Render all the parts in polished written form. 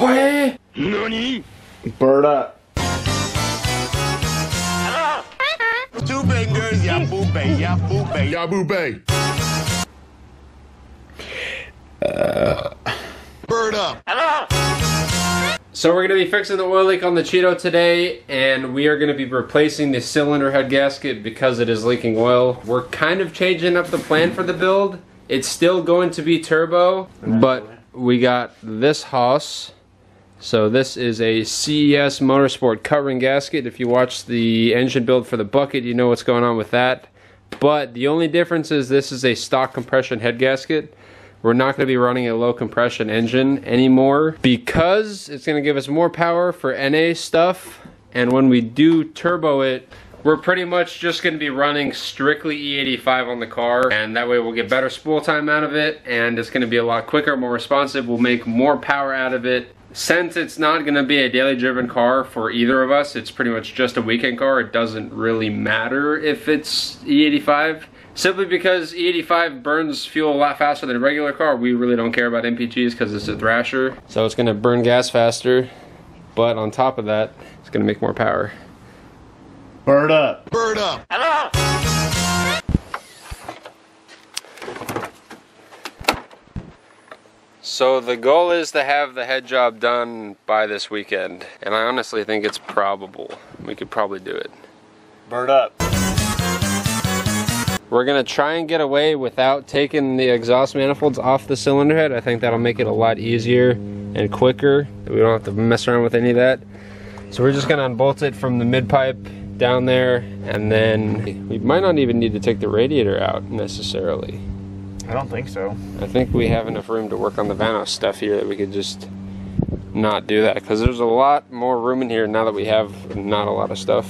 Nani? Bird up. Two fingers, yaboo bay, yaboo bay, yaboo bay. Bird up. So we're going to be fixing the oil leak on the Cheeto today, and we are going to be replacing the cylinder head gasket because it is leaking oil. We're kind of changing up the plan for the build. It's still going to be turbo, but we got this hoss. So this is a CES Motorsport cover and gasket. If you watch the engine build for the bucket, you know what's going on with that. But the only difference is this is a stock compression head gasket. We're not going to be running a low compression engine anymore because it's going to give us more power for NA stuff. And when we do turbo it, we're pretty much just going to be running strictly E85 on the car, and that way we'll get better spool time out of it, and it's going to be a lot quicker, more responsive. We'll make more power out of it. Since it's not going to be a daily driven car for either of us, it's pretty much just a weekend car. It doesn't really matter if it's E85. Simply because E85 burns fuel a lot faster than a regular car, we really don't care about MPGs because it's a Thrasher. So it's going to burn gas faster, but on top of that, it's going to make more power. Bird up. Bird up. So the goal is to have the head job done by this weekend, and I honestly think it's probable. We could probably do it. Bird up. We're going to try and get away without taking the exhaust manifolds off the cylinder head. I think that'll make it a lot easier and quicker. We don't have to mess around with any of that. So we're just going to unbolt it from the mid-pipe down there, and then we might not even need to take the radiator out necessarily. I don't think so. I think we have enough room to work on the VANOS stuff here that we could just not do that, because there's a lot more room in here now that we have not a lot of stuff.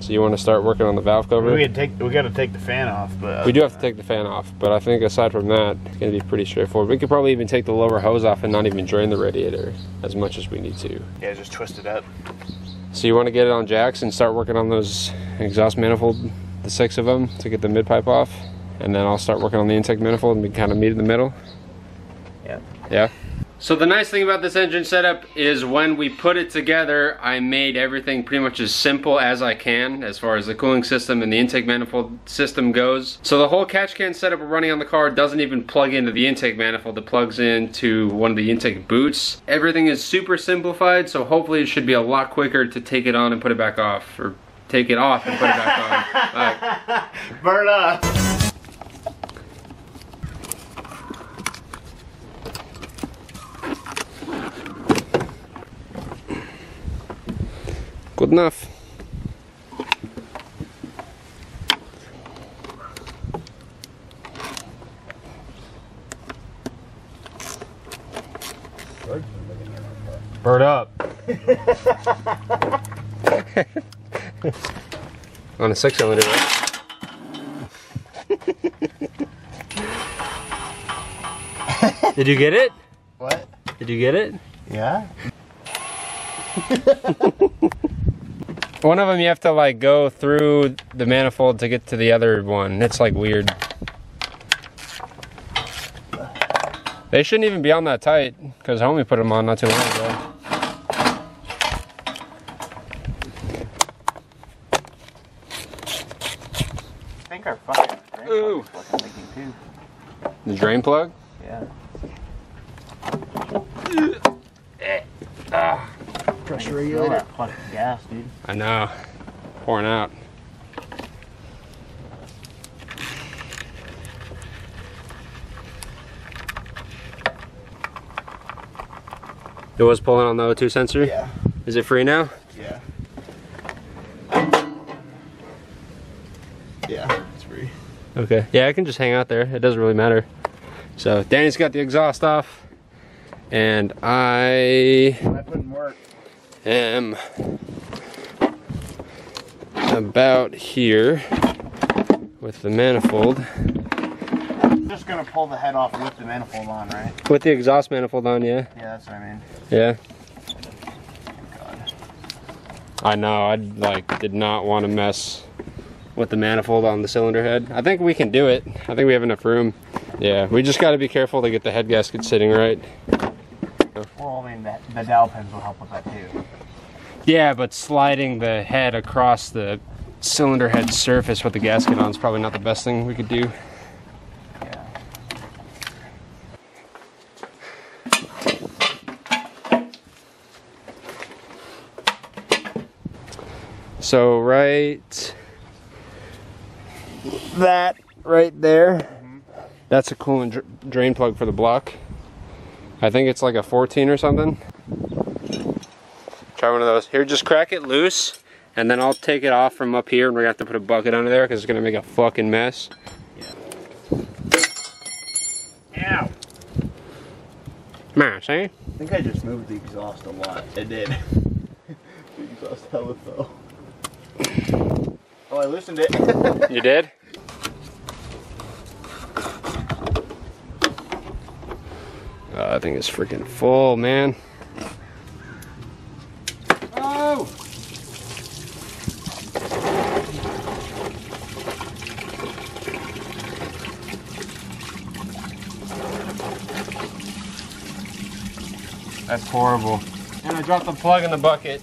So you want to start working on the valve cover? We got to take the fan off, but we do have to take the fan off. But I think aside from that, it's going to be pretty straightforward. We could probably even take the lower hose off and not even drain the radiator as much as we need to. Yeah, just twist it up. So you want to get it on jacks and start working on those exhaust manifold, the 6 of them, to get the mid pipe off, and then I'll start working on the intake manifold and we kind of meet in the middle. Yeah. Yeah. So the nice thing about this engine setup is when we put it together, I made everything pretty much as simple as I can as far as the cooling system and the intake manifold system goes. So the whole catch can setup we're running on the car doesn't even plug into the intake manifold. It plugs into one of the intake boots. Everything is super simplified, so hopefully it should be a lot quicker to take it on and put it back off, or take it off and put it back on. Burn up. Good enough. Bird up. On a 6-cylinder, right? Did you get it? What? Did you get it? Yeah. One of them you have to like go through the manifold to get to the other one. It's like weird. They shouldn't even be on that tight because homie put them on not too long ago. I think our fucking drain plug is leaking too. The drain plug? Yeah. Pressure regulator. Gas, dude. I know. Pouring out. It was pulling on the O2 sensor? Yeah. Is it free now? Yeah. Yeah, it's free. Okay. Yeah, I can just hang out there. It doesn't really matter. So, Danny's got the exhaust off. And I putting work. Am about here with the manifold. I'm just gonna pull the head off with the manifold on, right? With the exhaust manifold on, yeah. Yeah, that's what I mean. Yeah. God. I know. I like did not want to mess with the manifold on the cylinder head. I think we can do it. I think we have enough room. Yeah, we just got to be careful to get the head gasket sitting right. though. Well, I mean, the dowel pins will help with that too. Yeah, but sliding the head across the cylinder head surface with the gasket on is probably not the best thing we could do. Yeah. So right there, that's a coolant drain plug for the block. I think it's like a 14 or something. Try one of those. Here, just crack it loose, and then I'll take it off from up here, and we're gonna have to put a bucket under there because it's gonna make a fucking mess. Yeah. Ow. Man, see? I think I just moved the exhaust a lot. It did. The exhaust hella fell. Oh, I loosened it. You did? Oh, that thing is freaking full, man. That's horrible. And I dropped the plug in the bucket.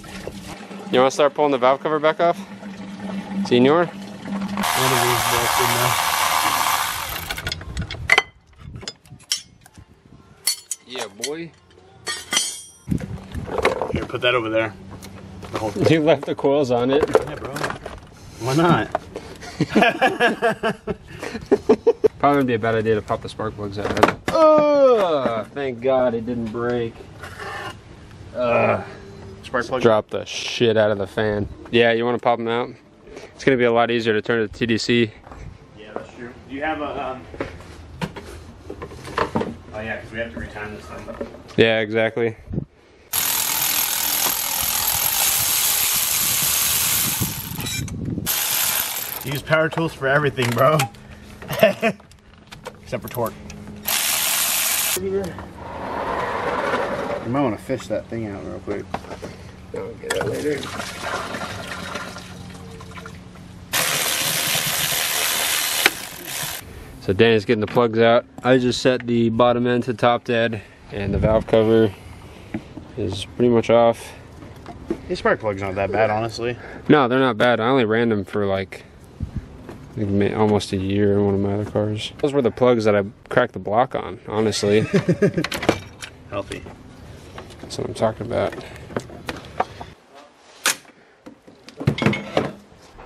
You want to start pulling the valve cover back off? Senor? Yeah, boy. Here, put that over there. The whole thing. You left the coils on it. Yeah, bro. Why not? Probably would be a bad idea to pop the spark plugs out of it. Oh, thank God it didn't break. Spark plug. Drop the shit out of the fan. Yeah, you want to pop them out? It's going to be a lot easier to turn to the TDC. Yeah, that's true. Do you have a... Oh yeah, because we have to retime this thing. Yeah, exactly. Use power tools for everything, bro. Except for torque. You might want to fish that thing out real quick. I'll get it later. So Danny's getting the plugs out. I just set the bottom end to top dead, and the valve cover is pretty much off. These spark plugs aren't that bad, honestly. No, they're not bad. I only ran them for like almost a year in one of my other cars. Those were the plugs that I cracked the block on, honestly. Healthy. That's what I'm talking about.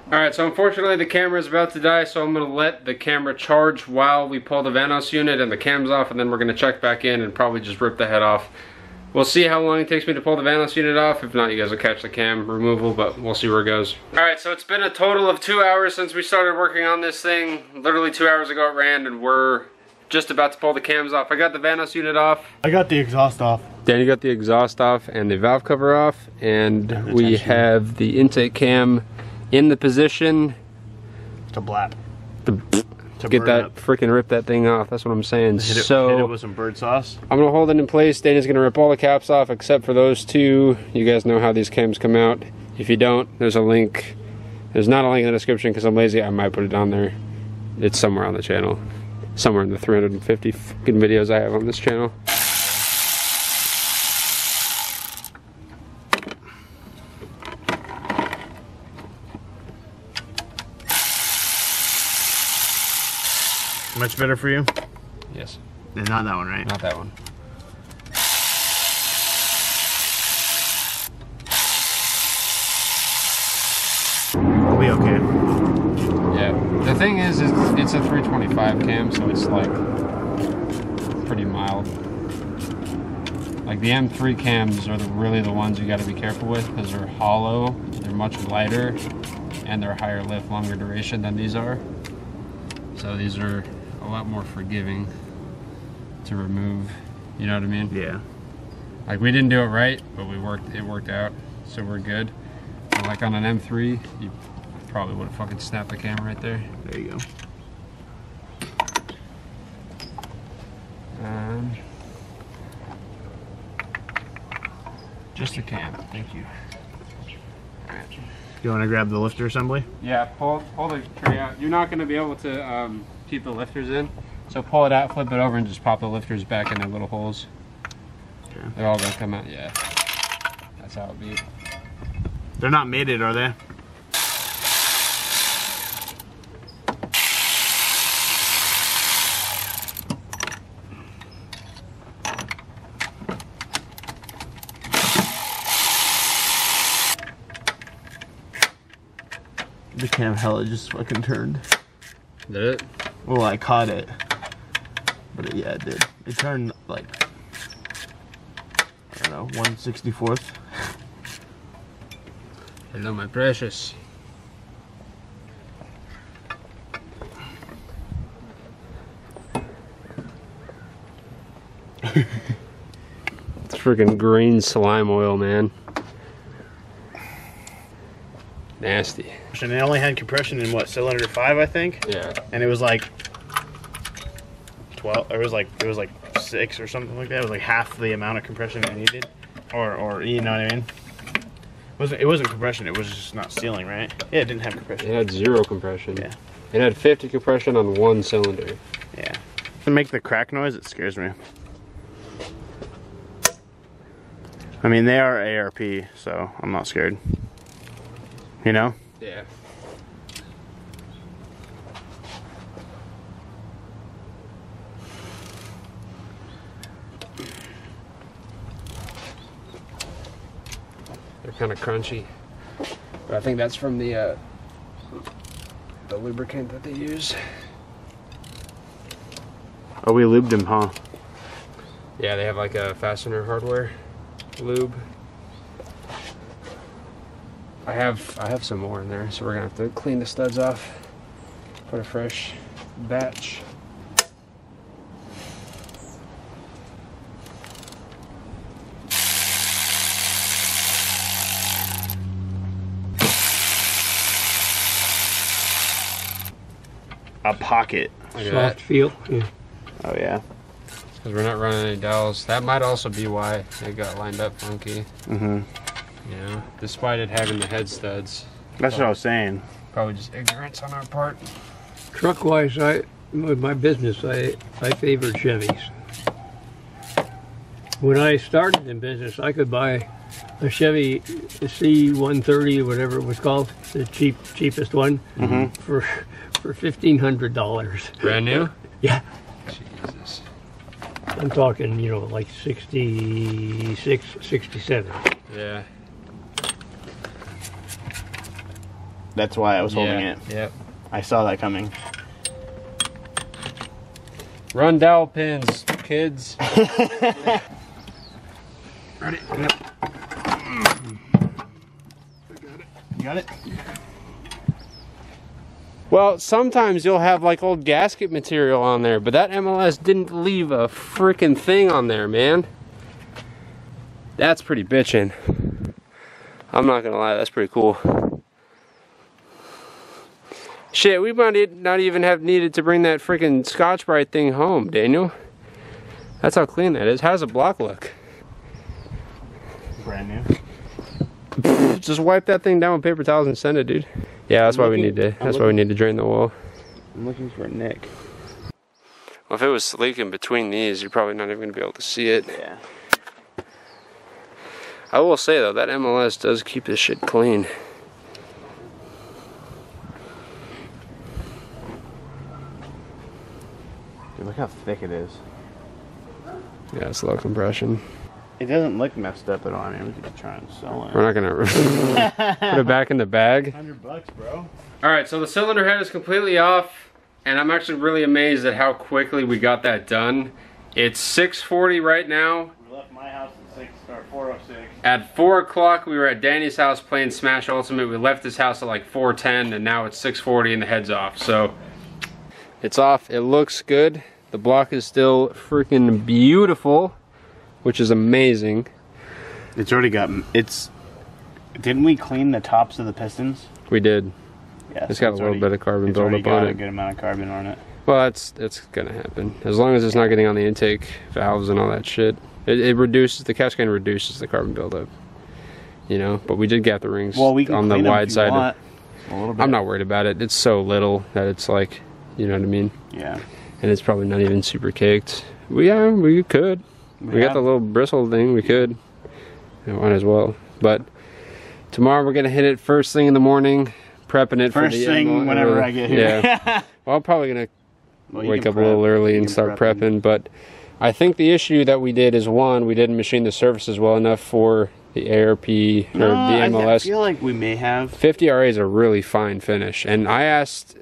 Alright, so unfortunately the camera is about to die, so I'm going to let the camera charge while we pull the VANOS unit and the cams off, and then we're going to check back in and probably just rip the head off. We'll see how long it takes me to pull the VANOS unit off. If not, you guys will catch the cam removal, but we'll see where it goes. Alright, so it's been a total of 2 hours since we started working on this thing. Literally 2 hours ago it ran, and we're just about to pull the cams off. I got the VANOS unit off. I got the exhaust off. Danny got the exhaust off and the valve cover off, and we have the intake cam in the position to blap, to get that freaking rip that thing off. That's what I'm saying. Hit it with some bird sauce. I'm gonna hold it in place. Danny's gonna rip all the caps off except for those two. You guys know how these cams come out. If you don't, there's a link. There's not a link in the description because I'm lazy. I might put it on there. It's somewhere on the channel, somewhere in the 350 freaking videos I have on this channel. Much better for you? Yes. And not that one, right? Not that one. We'll be okay. Yeah. The thing is it's a 325 cam, so it's like pretty mild. Like the M3 cams are really the ones you got to be careful with because they're hollow, they're much lighter, and they're higher lift, longer duration than these are. So these are a lot more forgiving to remove, you know what I mean? Yeah. Like we didn't do it right, but it worked out, so we're good. So like on an M3, you probably would have fucking snapped the camera right there. There you go. Just a cam, thank you. You want to grab the lifter assembly? Yeah, pull the tray out. You're not going to be able to keep the lifters in, so pull it out, flip it over, and just pop the lifters back in their little holes. Sure. They're all gonna come out, yeah. That's how it'll be. They're not mated, are they? Just can't have hell, it just fucking turned. Did it? Well, I caught it. But it, yeah, it did. It turned like, I don't know, 1/64. Hello, my precious. It's freaking green slime oil, man. Nasty. And they only had compression in what, cylinder 5, I think? Yeah. And it was like 12, or it was like 6 or something like that. It was like half the amount of compression I needed, or you know what I mean? It wasn't compression. It was just not sealing, right? Yeah, it didn't have compression. It had 0 compression. Yeah. It had 50 compression on 1 cylinder. Yeah. To make the crack noise, it scares me. I mean, they are ARP, so I'm not scared. You know? Yeah. They're kind of crunchy. But I think that's from the lubricant that they use. Oh, we lubed them, huh? Yeah, they have like a fastener hardware lube. I have some more in there, so we're gonna have to clean the studs off, put a fresh batch. A pocket. Look at that. Soft feel. Yeah. Oh yeah. Because we're not running any dowels. That might also be why it got lined up funky. Mm-hmm. Yeah, despite it having the head studs. That's probably what I was saying. Probably just ignorance on our part. Truck-wise, with my business, I favored Chevys. When I started in business, I could buy a Chevy C130, whatever it was called, the cheapest one, mm-hmm, for $1,500. Brand new? Yeah. Jesus. I'm talking, you know, like 66, 67. Yeah. That's why I was holding it. Yep. I saw that coming. Run dowel pins, kids. Ready? Yep. You got it? Well, sometimes you'll have like old gasket material on there, but that MLS didn't leave a freaking thing on there, man. That's pretty bitchin'. I'm not gonna lie, that's pretty cool. Shit, we might not even have needed to bring that freaking Scotchbrite thing home, Daniel. That's how clean that is. How does the block look? Brand new. Just wipe that thing down with paper towels and send it, dude. Yeah, that's why we need to. That's why we need to drain the wall. I'm looking for a nick. Well, if it was sleeking between these, you're probably not even gonna be able to see it. Yeah. I will say though, that MLS does keep this shit clean. Dude, look how thick it is. Yeah, it's low compression. It doesn't look messed up at all. I mean, we could try and sell it. We're not gonna put it back in the bag. $100, bro. All right, so the cylinder head is completely off, and I'm actually really amazed at how quickly we got that done. It's 6:40 right now. We left my house at 4:06. At 4 o'clock, we were at Danny's house playing Smash Ultimate. We left his house at like 4:10, and now it's 6:40, and the head's off. So it's off. It looks good. The block is still freaking beautiful, which is amazing. It's already got, it's, didn't we clean the tops of the pistons? We did. Yeah, it's got a little bit of carbon buildup on it. It's got a good amount of carbon on it. Well, that's gonna happen. As long as it's not getting on the intake valves and all that shit. It reduces, the catch can reduces the carbon buildup. You know, but we did get the rings on the wide side. A little bit. I'm not worried about it. It's so little that it's like, you know what I mean? Yeah. And it's probably not even super caked. We could. We got the little bristle thing, we could. I might as well. But tomorrow we're going to hit it first thing in the morning, prepping it for the whenever I get here. Yeah. Well, I'm probably going to wake up a little early and start prepping. But I think the issue that we did is, one, we didn't machine the surfaces well enough for the ARP or the MLS. I feel like we may have. 50 RA is a really fine finish. And I asked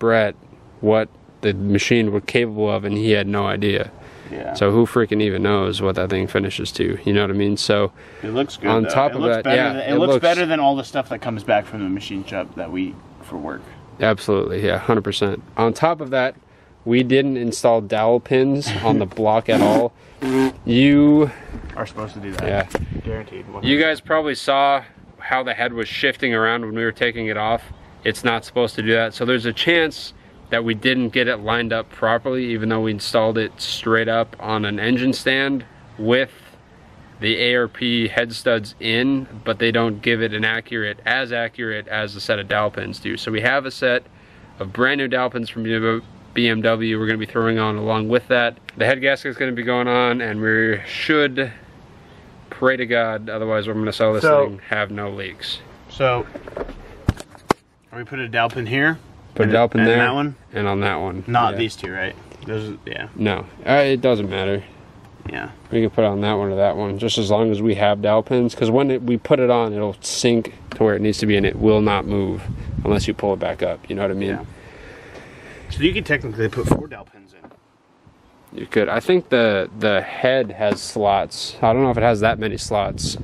Brett what the machine was capable of, and he had no idea. Yeah. So who freaking even knows what that thing finishes to? You know what I mean? So it looks good. On top of that, yeah, it looks better than all the stuff that comes back from the machine shop that we for work. Absolutely, yeah, 100%. On top of that, we didn't install dowel pins on the block at all. You are supposed to do that. Yeah, guaranteed. 100%. You guys probably saw how the head was shifting around when we were taking it off. It's not supposed to do that. So there's a chance that we didn't get it lined up properly, even though we installed it straight up on an engine stand with the ARP head studs in, but they don't give it an accurate as a set of dowel pins do. So we have a set of brand new dowel pins from BMW we're gonna be throwing on along with that. The head gasket is gonna be going on, and we should pray to God, otherwise we're gonna sell this thing, have no leaks. So, we put a dowel pin here. Put it up in there, that one? And on that one. Not these two, right? Those, yeah. No, it doesn't matter. Yeah. We can put it on that one or that one, just as long as we have dowel pins. Because when we put it on, it'll sink to where it needs to be, and it will not move unless you pull it back up. You know what I mean? Yeah. So you could technically put 4 dowel pins in. You could. I think the head has slots. I don't know if it has that many slots.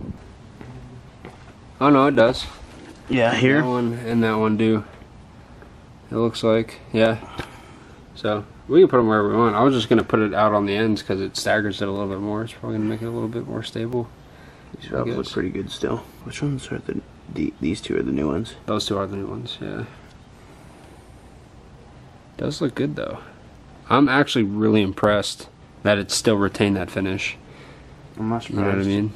Oh no, it does. Yeah, here. That one and that one do. It looks like, yeah. So we can put them wherever we want. I was just gonna put it out on the ends because it staggers it a little bit more. It's probably gonna make it a little bit more stable. These probably look pretty good still. Which ones are these two are the new ones? Those two are the new ones, yeah. Does look good though. I'm actually really impressed that it still retained that finish. I'm not surprised. You know what I mean?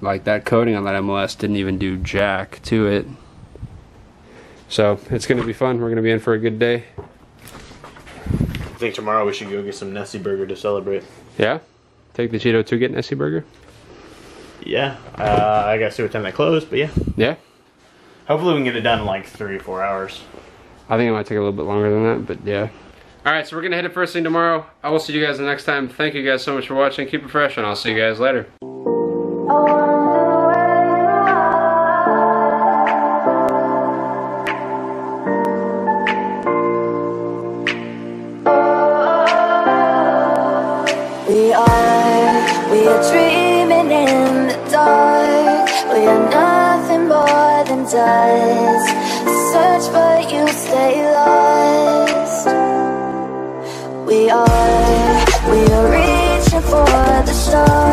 Like that coating on that MLS didn't even do jack to it. So it's going to be fun. We're going to be in for a good day. I think tomorrow we should go get some Nessie Burger to celebrate. Yeah? Take the Cheeto to get Nessie Burger? Yeah. I got to see what time they close, but yeah. Yeah? Hopefully we can get it done in like 3 or 4 hours. I think it might take a little bit longer than that, but yeah. Alright, so we're going to hit it first thing tomorrow. I will see you guys the next time. Thank you guys so much for watching. Keep it fresh, and I'll see you guys later. We are dreaming in the dark. We are nothing more than dust. Search but you stay lost. We are reaching for the stars.